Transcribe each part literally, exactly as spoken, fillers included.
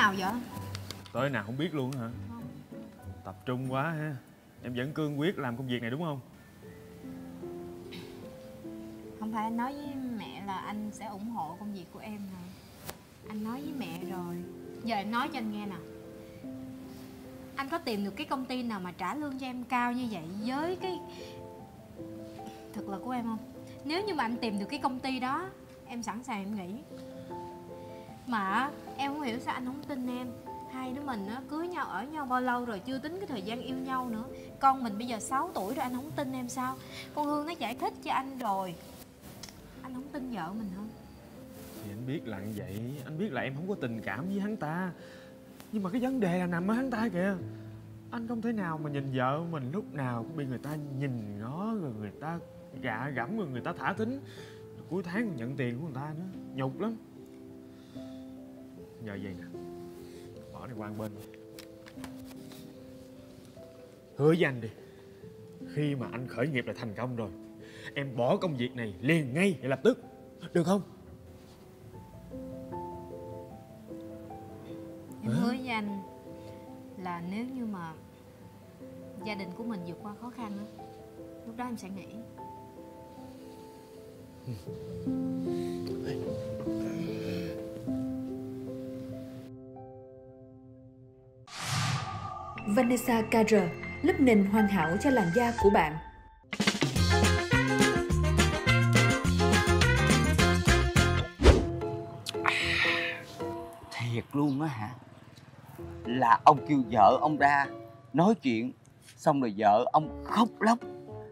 nào vậy? Tới nào không biết luôn hả? Không. Tập trung quá ha. Em vẫn cương quyết làm công việc này đúng không? Không phải anh nói với mẹ là anh sẽ ủng hộ công việc của em hả? Anh nói với mẹ rồi. Giờ em nói cho anh nghe nè. Anh có tìm được cái công ty nào mà trả lương cho em cao như vậy với cái thực lực của em không? Nếu như mà anh tìm được cái công ty đó, em sẵn sàng em nghỉ. Mà em không hiểu sao anh không tin em. Hai đứa mình á, cưới nhau ở nhau bao lâu rồi, chưa tính cái thời gian yêu nhau nữa. Con mình bây giờ sáu tuổi rồi, anh không tin em sao? Con Hương nó giải thích cho anh rồi. Anh không tin vợ mình hả? Thì anh biết là như vậy. Anh biết là em không có tình cảm với hắn ta. Nhưng mà cái vấn đề là nằm ở hắn ta kìa. Anh không thể nào mà nhìn vợ mình lúc nào cũng bị người ta nhìn ngó, rồi người ta gạ gẫm, rồi người ta thả thính, rồi cuối tháng còn nhận tiền của người ta nữa. Nhục lắm. Nhờ vậy nè, bỏ này qua một bên. Hứa với anh đi, khi mà anh khởi nghiệp là thành công rồi, em bỏ công việc này liền ngay và lập tức, được không? Em hứa với anh là nếu như mà gia đình của mình vượt qua khó khăn đó, lúc đó em sẽ nghỉ. Vanessa ca rờ, lớp nền hoàn hảo cho làn da của bạn. Thiệt luôn á hả? Là ông kêu vợ ông ra nói chuyện, xong rồi vợ ông khóc lóc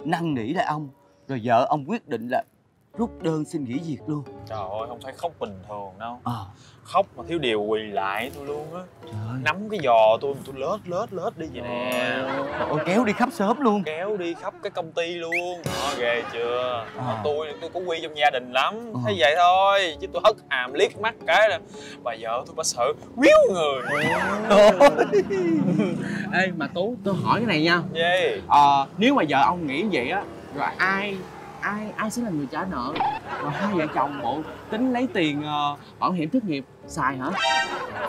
năn nỉ lại ông, rồi vợ ông quyết định là rút đơn xin nghỉ việc luôn. Trời ơi, không phải khóc bình thường đâu à. Khóc mà thiếu điều quỳ lại tôi luôn á. Nắm cái giò tôi, tôi lết lết lết đi vậy nè. Trời ơi, kéo đi khắp sớm luôn. Kéo đi khắp cái công ty luôn. Đó, ghê chưa à. Tôi tôi có quy trong gia đình lắm à. Thế vậy thôi, chứ tôi hất hàm liếc mắt cái là bà vợ tôi bà sợ quýu người. Ê mà Tú, tôi hỏi cái này nha. Gì? À, nếu mà vợ ông nghĩ vậy á, rồi ai ai ai sẽ là người trả nợ? Rồi hai vợ chồng bộ tính lấy tiền uh, bảo hiểm thất nghiệp xài hả?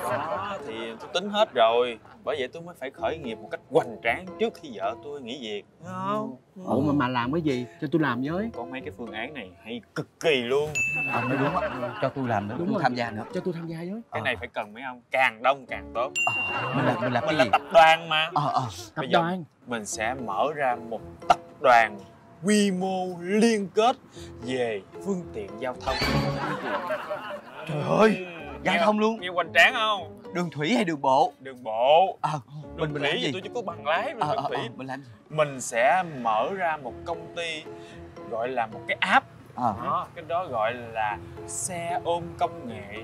Đó thì tôi tính hết rồi, bởi vậy tôi mới phải khởi nghiệp một cách hoành tráng trước khi vợ tôi nghỉ việc. Không ừ. Ủa mà mà làm cái gì cho tôi làm với? Có mấy cái phương án này hay cực kỳ luôn. Ờ mới đúng á, cho tôi làm nữa, đúng tôi rồi. Tham gia nữa, cho tôi tham gia với. Cái à. Này phải cần mấy ông, càng đông càng tốt. À, mình làm mình làm mình cái gì? Tập đoàn mà. Ờ à, à, tập đoàn. Mình sẽ mở ra một tập đoàn quy mô liên kết về phương tiện giao thông. Trời ơi, giao thông luôn. Nghe hoành tráng không? Đường thủy hay đường bộ? Đường bộ. À, đường mình thủy thì tôi chỉ có bằng lái. À, đường à, thủy. À, mình làm gì? Mình sẽ mở ra một công ty gọi là một cái app. À. Đó, cái đó gọi là xe ôm công nghệ.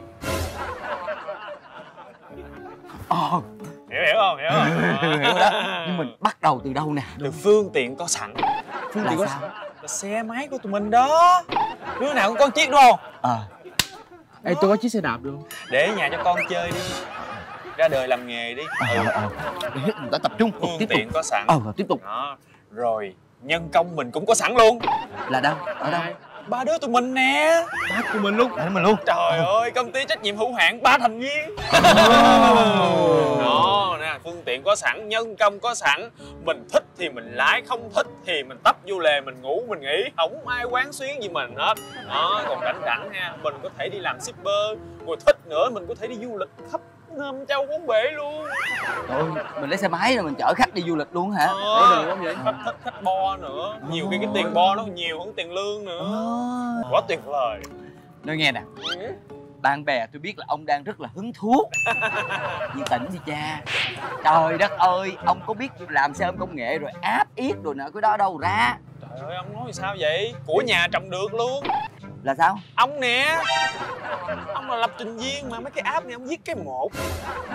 À. Hiểu hiểu không? Hiểu không? Hiểu, hiểu đó. Nhưng mình bắt đầu từ đâu nè? Từ phương tiện có sẵn. Phương tiện có sẵn là xe máy của tụi mình đó. Đứa nào cũng có chiếc đúng không? À. Ê, tôi có chiếc xe đạp được không? Để ở nhà cho con chơi đi. Ra đời làm nghề đi. Ừ. À, à, à. Để mình đã tập trung. Phương tiếp tiện tục. Có sẵn. Ờ, à, tiếp tục. Đó. Rồi, nhân công mình cũng có sẵn luôn. Là đâu? Ở đâu? Ba đứa tụi mình nè. Ba tụi mình luôn. Ba mình luôn. Trời à. Ơi, công ty trách nhiệm hữu hạn ba thành viên. Oh. Đó, nè, phương tiện có sẵn, nhân công có sẵn. Mình thích thì mình lái, không thích thì mình tấp vô lề, mình ngủ, mình nghỉ. Không ai quán xuyến gì mình hết. Đó, còn rảnh rảnh ha, mình có thể đi làm shipper. Rồi thích nữa, mình có thể đi du lịch khắp Nam Châu bốn bể luôn. Trời ơi, mình lấy xe máy rồi mình chở khách đi du lịch luôn hả? Ờ, à, vậy? Khách, khách, khách bo nữa. Nhiều khi cái tiền bo nó nhiều hơn tiền lương nữa. À. Quá tuyệt vời. Nói nghe nè. Ừ. Bạn bè tôi biết là ông đang rất là hứng thú. Như tỉnh đi cha. Trời đất ơi, ông có biết làm xe ôm công nghệ rồi áp yết rồi nợ cái đó đâu ra. Trời ơi, ông nói sao vậy? Của nhà trồng được luôn. Là sao? Ông nè. Ông là lập trình viên mà mấy cái app này ông viết cái một.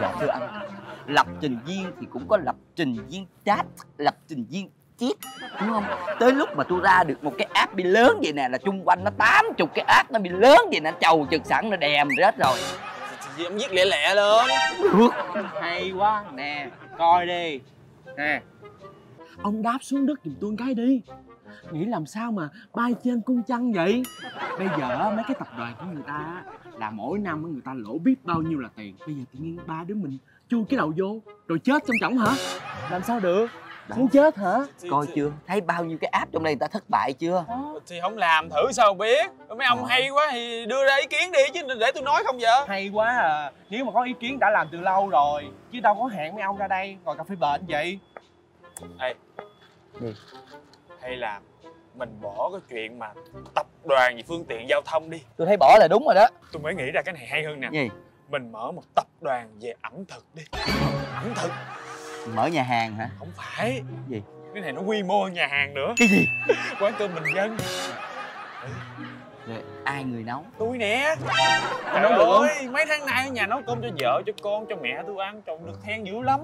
Dạ thưa ông, lập trình viên thì cũng có lập trình viên chat, lập trình viên chip, đúng không? Tới lúc mà tôi ra được một cái app bị lớn vậy nè, là chung quanh nó tám chục cái app nó bị lớn vậy nè, chầu chực sẵn nó đèm hết rồi. Thì ông viết lẹ lẹ lên. Được. Hay quá nè, coi đi. Nè. Ông đáp xuống đất giùm tôi cái đi. Nghĩ làm sao mà bay trên cung trăng vậy? Bây giờ mấy cái tập đoàn của người ta là mỗi năm người ta lỗ biết bao nhiêu là tiền. Bây giờ tự nhiên ba đứa mình chui cái đầu vô rồi chết trong trọng hả? Làm sao được? Muốn chết hả? Coi chưa? Thấy bao nhiêu cái app trong đây người ta thất bại chưa? Thì không làm thử sao biết. Mấy ông hay quá thì đưa ra ý kiến đi chứ để tôi nói không vậy? Hay quá à. Nếu mà có ý kiến đã làm từ lâu rồi, chứ đâu có hẹn mấy ông ra đây ngồi cà phê bệnh vậy. Ê gì? Hay là mình bỏ cái chuyện mà tập đoàn về phương tiện giao thông đi. Tôi thấy bỏ là đúng rồi đó. Tôi mới nghĩ ra cái này hay hơn nè. Gì? Mình mở một tập đoàn về ẩm thực đi. Ẩm thực? Mở nhà hàng hả? Không phải. Gì? Cái này nó quy mô hơn nhà hàng nữa. Cái gì? Quán cơm bình dân. Rồi ai người nấu? Tôi nè. Trời nấu được ơi, mấy tháng nay ở nhà nấu cơm cho vợ, cho con, cho mẹ tôi ăn, chồng được khen dữ lắm.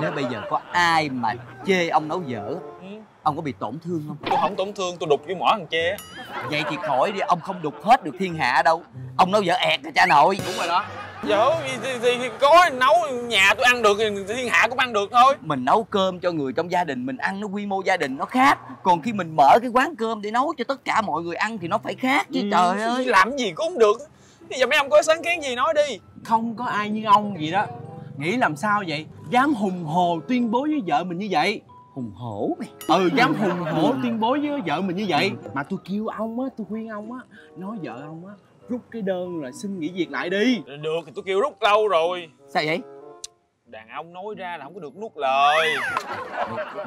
Nếu bây giờ có ai mà chê ông nấu dở, ừ, ông có bị tổn thương không? Tôi không tổn thương, tôi đục với mỏ thằng chê. Vậy thì khỏi đi, ông không đục hết được thiên hạ đâu. Ông nấu dở ẹt rồi cha nội. Đúng rồi đó. Dạ thì, thì, thì, thì có nấu nhà tôi ăn được thì thiên hạ cũng ăn được thôi. Mình nấu cơm cho người trong gia đình mình ăn, nó quy mô gia đình nó khác. Còn khi mình mở cái quán cơm để nấu cho tất cả mọi người ăn thì nó phải khác chứ. Ừ, trời ơi, làm gì cũng không được. Bây giờ mấy ông có sáng kiến gì nói đi. Không có ai như ông gì đó. Nghĩ làm sao vậy? Dám hùng hồ tuyên bố với vợ mình như vậy. Hùng hổ mày. Ừ, dám hùng hổ tuyên bố với vợ mình như vậy. Mà tôi kêu ông á, tôi khuyên ông á, nói vợ ông á rút cái đơn rồi xin nghỉ việc lại đi. Được thì tôi kêu rút lâu rồi. Sao vậy? Đàn ông nói ra là không có được nuốt lời.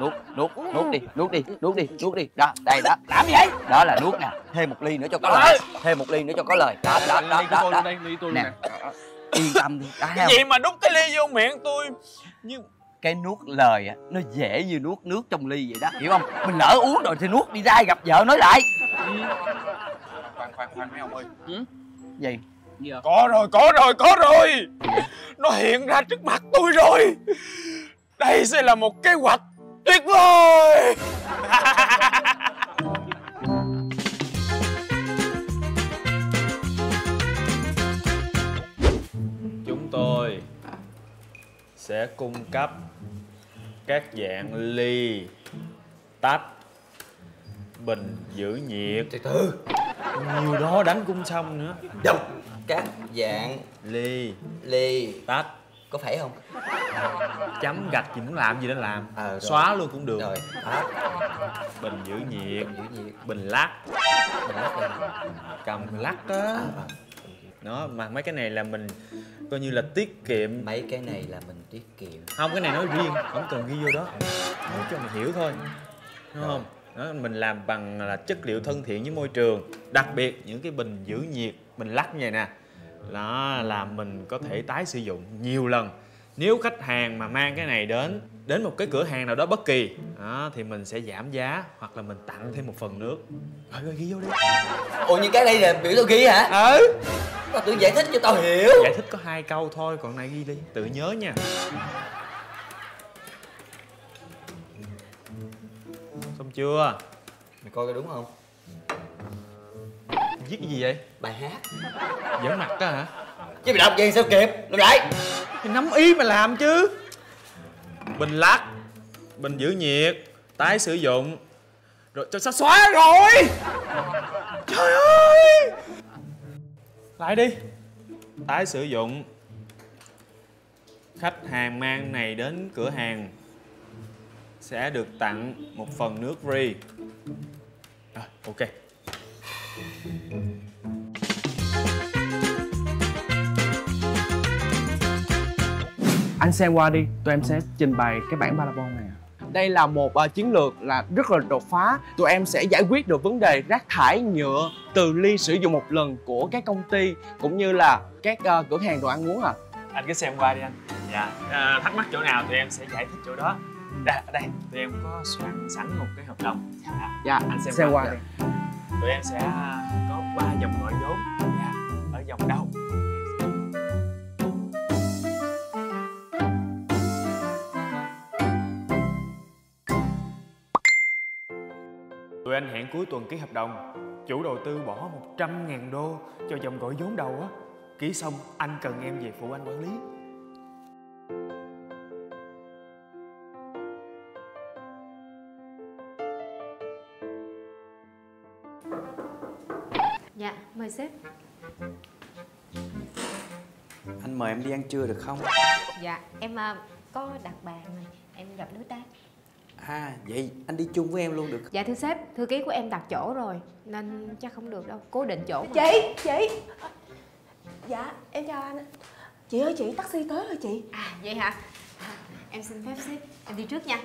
Nuốt, nuốt, nuốt, nuốt đi, nuốt đi, nuốt đi, nuốt đi. Đó, đây đó. Làm gì vậy? Đó là nuốt nè. Thêm một ly nữa cho có lời. Thêm một ly nữa cho có lời. Đó, đó, đó, đó, đó. Nè, yên tâm đi. Cái gì mà đút cái ly vô miệng tôi như... Cái nuốt lời á, nó dễ như nuốt nước trong ly vậy đó, hiểu không? Mình lỡ uống rồi thì nuốt đi ra gặp vợ nói lại. Khoan, khoan, khoan mấy ông ơi. Ừ? Gì? Gì à? Có rồi, có rồi, có rồi. Nó hiện ra trước mặt tôi rồi. Đây sẽ là một kế hoạch tuyệt vời. Chúng tôi sẽ cung cấp các dạng ly, tách, bình giữ nhiệt. Từ từ. Nhiều đó đánh cũng xong nữa. Đâu? Các dạng ly, ly, tách. Có phải không? Chấm gạch gì muốn làm gì đó làm. À, xóa luôn cũng được. Rồi. À. Bình giữ nhiệt, bình giữ nhiệt, bình lắc, bình lắc cầm bình lắc á. À, à. Đó, mà mấy cái này là mình coi như là tiết kiệm. Mấy cái này là mình tiết kiệm. Không, cái này nói riêng, không cần ghi vô đó. Nói cho mình hiểu thôi. Đúng không? Đó, mình làm bằng là chất liệu thân thiện với môi trường. Đặc biệt những cái bình giữ nhiệt, bình lắc như vậy nè, đó là mình có thể tái sử dụng nhiều lần. Nếu khách hàng mà mang cái này đến Đến một cái cửa hàng nào đó bất kỳ đó, thì mình sẽ giảm giá hoặc là mình tặng thêm một phần nước. Rồi, rồi ghi vô đi. Ủa, những cái đây là biểu tôi ghi hả? Ừ. Tao tự giải thích cho tao hiểu. Giải thích có hai câu thôi, còn này ghi đi, tự nhớ nha. Xong chưa? Mày coi cái đúng không? Viết cái gì vậy? Bài hát. Giỡn mặt đó hả? Chứ mày đọc gì sao kịp? Làm lại. Mày nắm ý mà làm chứ. Bình lắc, bình giữ nhiệt, tái sử dụng. Rồi cho sao xóa rồi. Trời ơi. Lại đi. Tái sử dụng. Khách hàng mang này đến cửa hàng sẽ được tặng một phần nước free. Rồi, ok. Anh xem qua đi, tụi em sẽ trình bày cái bản parabon này. Đây là một uh, chiến lược là rất là đột phá. Tụi em sẽ giải quyết được vấn đề rác thải nhựa từ ly sử dụng một lần của các công ty cũng như là các uh, cửa hàng đồ ăn uống. À, anh cứ xem qua đi anh. Dạ, à, thắc mắc chỗ nào tụi em sẽ giải thích chỗ đó. Dạ, đây, tụi em có soạn sẵn một cái hợp đồng. Dạ, dạ anh xem, xem qua đi. Tụi em sẽ có ba dòng gọi vốn. Dạ, ở dòng đâu? Tụi anh hẹn cuối tuần ký hợp đồng. Chủ đầu tư bỏ một trăm ngàn đô cho dòng gọi vốn đầu á. Ký xong, anh cần em về phụ anh quản lý. Dạ, mời sếp. anh mời em đi ăn trưa được không? Dạ, em có đặt bàn này, em gặp đối tác. À, vậy anh đi chung với em luôn được không? Dạ thưa sếp, thư ký của em đặt chỗ rồi nên chắc không được đâu, cố định chỗ. Chị, mà. chị Dạ, em chào anh. Chị ơi chị, taxi tới rồi chị. À, vậy hả? À, em xin phép sếp, em đi trước nha.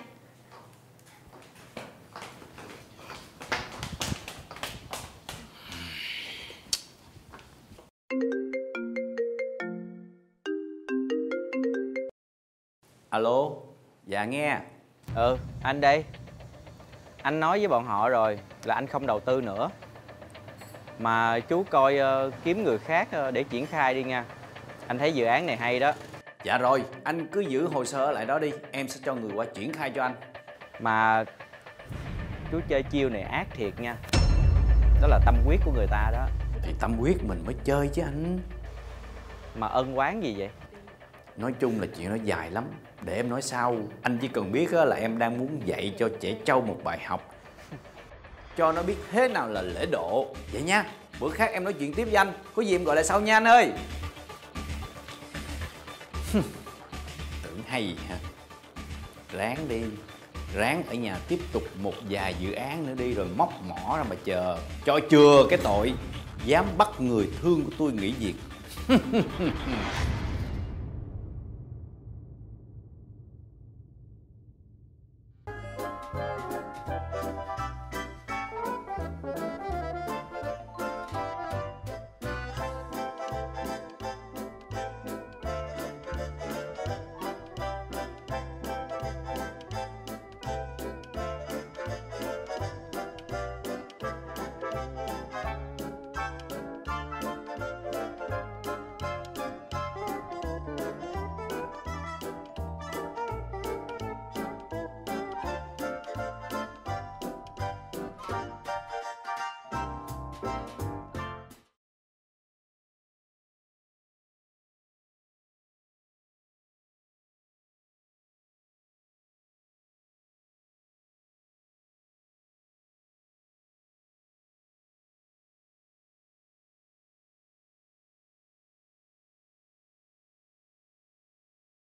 Alo, dạ nghe. Ừ, anh đây. Anh nói với bọn họ rồi là anh không đầu tư nữa. Mà chú coi uh, kiếm người khác uh, để triển khai đi nha. Anh thấy dự án này hay đó. Dạ rồi, anh cứ giữ hồ sơ lại đó đi. Em sẽ cho người qua triển khai cho anh. Mà chú chơi chiêu này ác thiệt nha. Đó là tâm huyết của người ta đó. Thì tâm huyết mình mới chơi chứ anh. Mà ân oán gì vậy? Nói chung là chuyện nó dài lắm. Để em nói sau. Anh chỉ cần biết là em đang muốn dạy cho trẻ trâu một bài học, cho nó biết thế nào là lễ độ. Vậy nha. Bữa khác em nói chuyện tiếp với anh. Có gì em gọi lại sau nha anh ơi. Tưởng hay hả? Ráng đi. Ráng ở nhà tiếp tục một vài dự án nữa đi. Rồi móc mỏ ra mà chờ. Cho chừa cái tội dám bắt người thương của tôi nghỉ việc.